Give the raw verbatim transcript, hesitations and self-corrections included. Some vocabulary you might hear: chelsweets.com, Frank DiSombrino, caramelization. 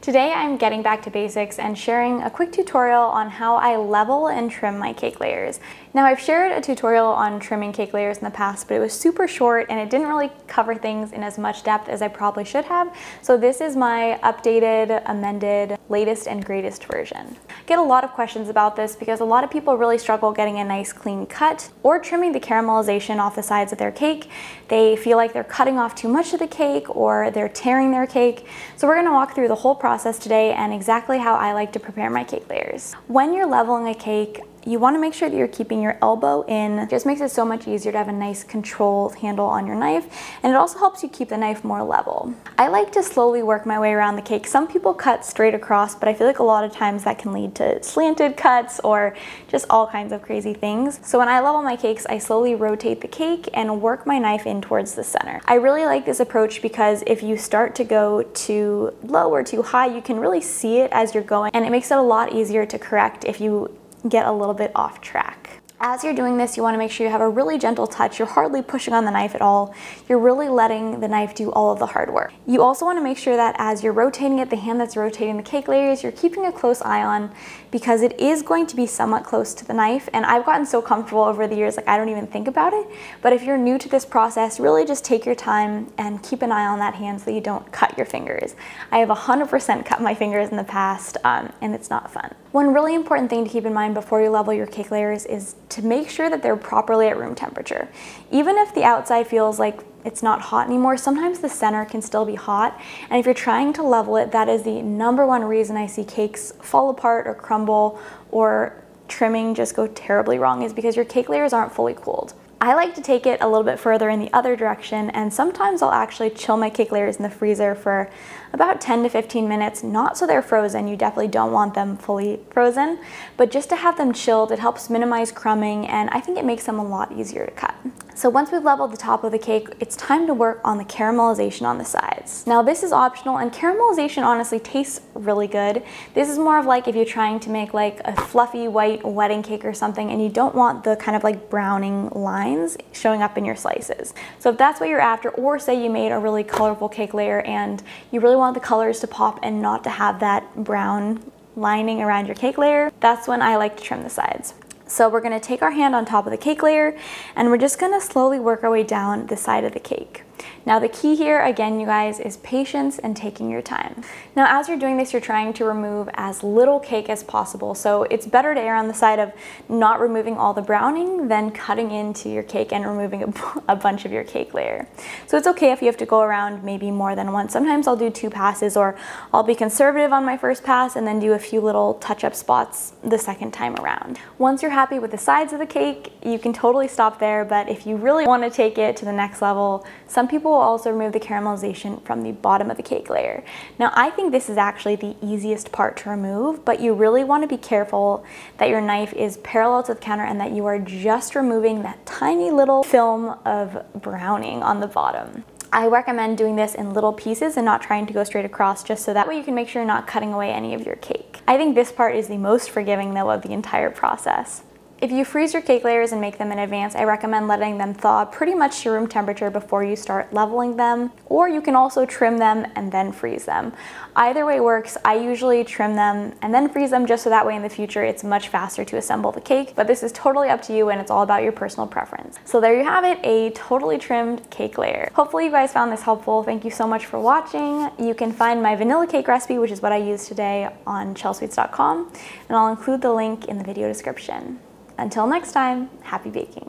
Today I'm getting back to basics and sharing a quick tutorial on how I level and trim my cake layers. Now I've shared a tutorial on trimming cake layers in the past, but it was super short and it didn't really cover things in as much depth as I probably should have, so this is my updated, amended, latest and greatest version. I get a lot of questions about this because a lot of people really struggle getting a nice clean cut or trimming the caramelization off the sides of their cake. They feel like they're cutting off too much of the cake or they're tearing their cake, so we're going to walk through the whole process process today and exactly how I like to prepare my cake layers. When you're leveling a cake, you want to make sure that you're keeping your elbow in. It just makes it so much easier to have a nice controlled handle on your knife, and it also helps you keep the knife more level. I like to slowly work my way around the cake. Some people cut straight across, but I feel like a lot of times that can lead to slanted cuts or just all kinds of crazy things. So when I level my cakes, I slowly rotate the cake and work my knife in towards the center. I really like this approach because if you start to go too low or too high, you can really see it as you're going, and it makes it a lot easier to correct if you get a little bit off track. As you're doing this, you want to make sure you have a really gentle touch. You're hardly pushing on the knife at all. You're really letting the knife do all of the hard work. You also want to make sure that as you're rotating it, the hand that's rotating the cake layers, you're keeping a close eye on, because it is going to be somewhat close to the knife. And I've gotten so comfortable over the years, like I don't even think about it. But if you're new to this process, really just take your time and keep an eye on that hand so that you don't cut your fingers. I have one hundred percent cut my fingers in the past, um, and it's not fun. One really important thing to keep in mind before you level your cake layers is to make sure that they're properly at room temperature. Even if the outside feels like it's not hot anymore, sometimes the center can still be hot, and if you're trying to level it, that is the number one reason I see cakes fall apart or crumble or trimming just go terribly wrong, is because your cake layers aren't fully cooled. I like to take it a little bit further in the other direction, and sometimes I'll actually chill my cake layers in the freezer for about ten to fifteen minutes, not so they're frozen, you definitely don't want them fully frozen, but just to have them chilled. It helps minimize crumbing, and I think it makes them a lot easier to cut. So once we've leveled the top of the cake, it's time to work on the caramelization on the sides. Now this is optional, and caramelization honestly tastes really good. This is more of like if you're trying to make like a fluffy white wedding cake or something and you don't want the kind of like browning line showing up in your slices. So if that's what you're after, or say you made a really colorful cake layer and you really want the colors to pop and not to have that brown lining around your cake layer, that's when I like to trim the sides. So we're going to take our hand on top of the cake layer and we're just going to slowly work our way down the side of the cake. Now the key here, again, you guys, is patience and taking your time. Now as you're doing this, you're trying to remove as little cake as possible, so it's better to err on the side of not removing all the browning than cutting into your cake and removing a, a bunch of your cake layer. So it's okay if you have to go around maybe more than once. Sometimes I'll do two passes, or I'll be conservative on my first pass and then do a few little touch-up spots the second time around. Once you're happy with the sides of the cake, you can totally stop there, but if you really want to take it to the next level, some people will also remove the caramelization from the bottom of the cake layer. Now I think this is actually the easiest part to remove, but you really want to be careful that your knife is parallel to the counter and that you are just removing that tiny little film of browning on the bottom. I recommend doing this in little pieces and not trying to go straight across, just so that way you can make sure you're not cutting away any of your cake. I think this part is the most forgiving though of the entire process. If you freeze your cake layers and make them in advance, I recommend letting them thaw pretty much to room temperature before you start leveling them, or you can also trim them and then freeze them. Either way works. I usually trim them and then freeze them, just so that way in the future it's much faster to assemble the cake, but this is totally up to you and it's all about your personal preference. So there you have it, a totally trimmed cake layer. Hopefully you guys found this helpful. Thank you so much for watching. You can find my vanilla cake recipe, which is what I used today, on chelsweets dot com, and I'll include the link in the video description. Until next time, happy baking.